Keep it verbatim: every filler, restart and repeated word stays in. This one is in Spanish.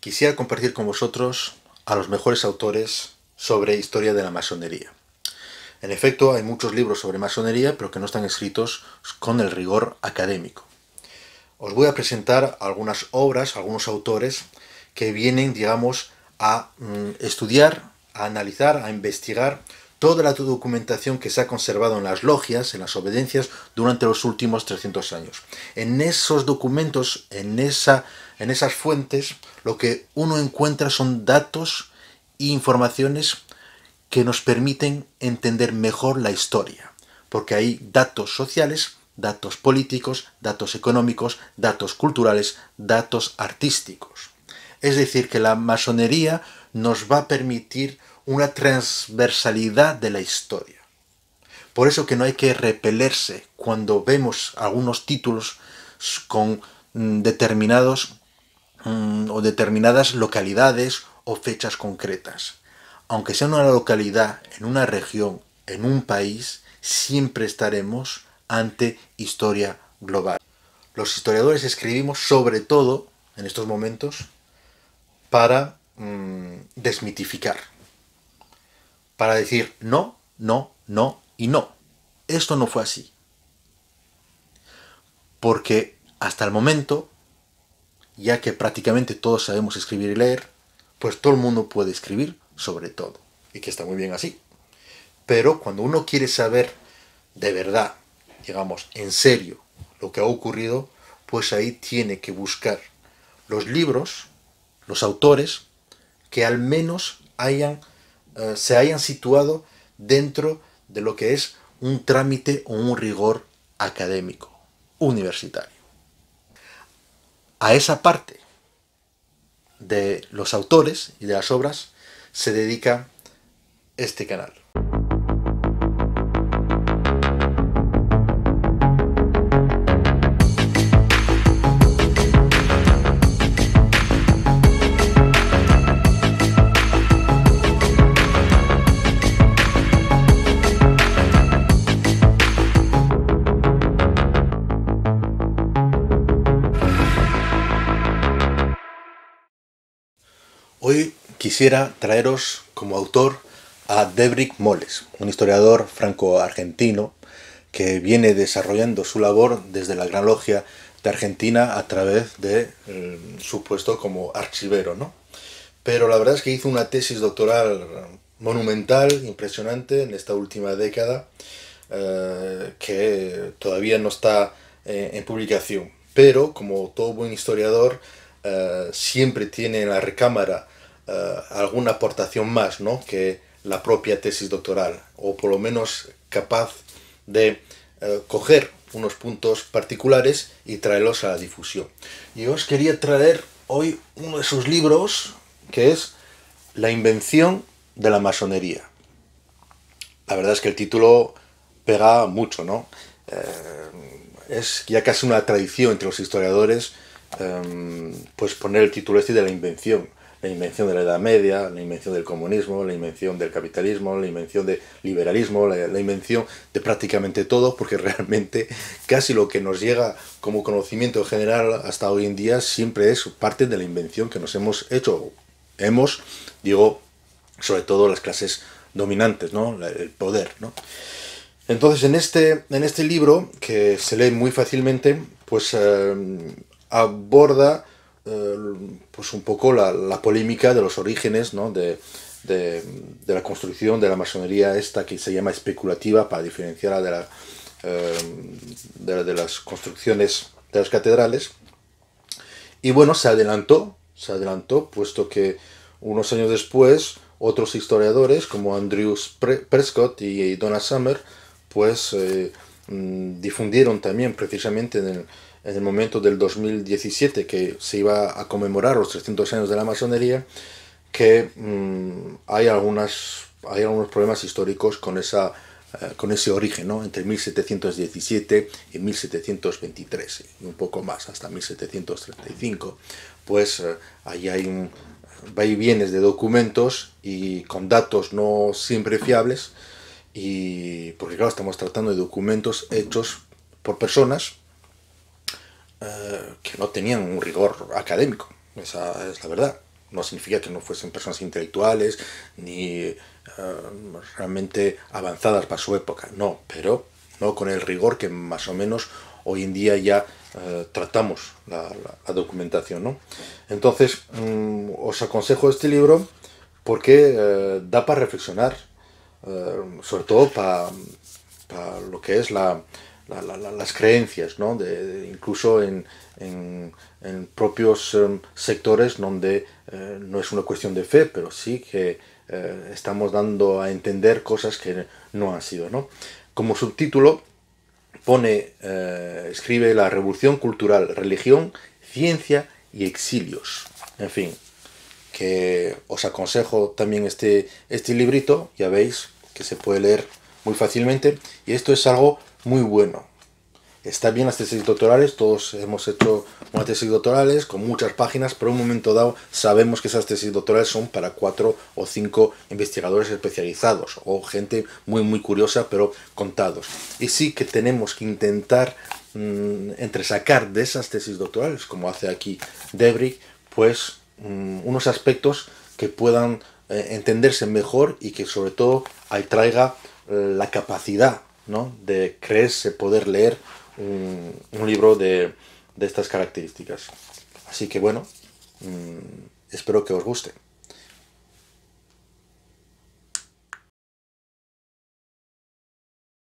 quisiera compartir con vosotros a los mejores autores sobre historia de la masonería. En efecto, hay muchos libros sobre masonería, pero que no están escritos con el rigor académico. Os voy a presentar algunas obras, algunos autores que vienen, digamos, a estudiar, a analizar, a investigar toda la documentación que se ha conservado en las logias, en las obediencias, durante los últimos trescientos años. En esos documentos, en, esa, en esas fuentes, lo que uno encuentra son datos e informaciones que nos permiten entender mejor la historia, porque hay datos sociales, datos políticos, datos económicos, datos culturales, datos artísticos. Es decir, que la masonería nos va a permitir una transversalidad de la historia. Por eso que no hay que repelerse cuando vemos algunos títulos con determinados o determinadas localidades o fechas concretas. Aunque sea en una localidad, en una región, en un país, siempre estaremos ante historia global. Los historiadores escribimos sobre todo en estos momentos para mmm, desmitificar, para decir no, no, no y no. Esto no fue así. Porque hasta el momento, ya que prácticamente todos sabemos escribir y leer, pues todo el mundo puede escribir sobre todo. Y que está muy bien así. Pero cuando uno quiere saber de verdad, digamos, en serio, lo que ha ocurrido, pues ahí tiene que buscar los libros, los autores, que al menos hayan, eh, se hayan situado dentro de lo que es un trámite o un rigor académico, universitario. A esa parte de los autores y de las obras se dedica este canal. Hoy quisiera traeros como autor a Dévrig Mollès, un historiador franco-argentino que viene desarrollando su labor desde la Gran Logia de Argentina a través de eh, su puesto como archivero, ¿no? Pero la verdad es que hizo una tesis doctoral monumental, impresionante, en esta última década, eh, que todavía no está eh, en publicación. Pero, como todo buen historiador, eh, siempre tiene en la recámara Uh, alguna aportación más, ¿no?, que la propia tesis doctoral, o por lo menos capaz de uh, coger unos puntos particulares y traerlos a la difusión. Y os quería traer hoy uno de sus libros, que es La invención de la masonería. La verdad es que el título pega mucho, ¿no? Uh, es ya casi una tradición entre los historiadores um, pues poner el título este de la invención. La invención de la Edad Media, la invención del comunismo, la invención del capitalismo, la invención del liberalismo, la, la invención de prácticamente todo, porque realmente casi lo que nos llega como conocimiento general hasta hoy en día siempre es parte de la invención que nos hemos hecho. Hemos, digo, sobre todo las clases dominantes, ¿no?, el poder, ¿no? Entonces, en este, en este libro, que se lee muy fácilmente, pues eh, aborda pues un poco la, la polémica de los orígenes, ¿no?, de, de, de la construcción de la masonería esta que se llama especulativa, para diferenciarla de, la, eh, de, de las construcciones de las catedrales. Y bueno, se adelantó, se adelantó, puesto que unos años después otros historiadores como Andrew Prescott y Donna Summer pues eh, difundieron también precisamente en el en el momento del dos mil diecisiete, que se iba a conmemorar los trescientos años de la masonería, que mmm, hay, algunas, hay algunos problemas históricos con, esa, eh, con ese origen, ¿no?, entre mil setecientos diecisiete y mil setecientos veintitrés, y un poco más, hasta mil setecientos treinta y cinco, pues eh, ahí hay un vaivienes de documentos y con datos no siempre fiables, y porque claro, estamos tratando de documentos hechos por personas que no tenían un rigor académico, esa es la verdad. no significa que no fuesen personas intelectuales ni eh, realmente avanzadas para su época, no, pero no con el rigor que más o menos hoy en día ya eh, tratamos la, la, la documentación, ¿no? Entonces, mm, os aconsejo este libro porque eh, da para reflexionar, eh, sobre todo para pa lo que es la, la, la, las creencias, ¿no? de, de, incluso en, en, en propios eh, sectores donde eh, no es una cuestión de fe, pero sí que eh, estamos dando a entender cosas que no han sido, ¿no? Como subtítulo pone, eh, escribe la revolución cultural, religión, ciencia y exilios. En fin, que os aconsejo también este, este librito, ya veis que se puede leer muy fácilmente, y esto es algo muy bueno. Está bien las tesis doctorales, todos hemos hecho unas tesis doctorales con muchas páginas, pero en un momento dado sabemos que esas tesis doctorales son para cuatro o cinco investigadores especializados o gente muy muy curiosa, pero contados. Y sí que tenemos que intentar mmm, entresacar de esas tesis doctorales, como hace aquí Dévrig, pues mmm, unos aspectos que puedan eh, entenderse mejor y que sobre todo ahí traiga eh, la capacidad, ¿no? de creerse poder leer Un, un libro de, de estas características. Así que bueno, mmm, espero que os guste.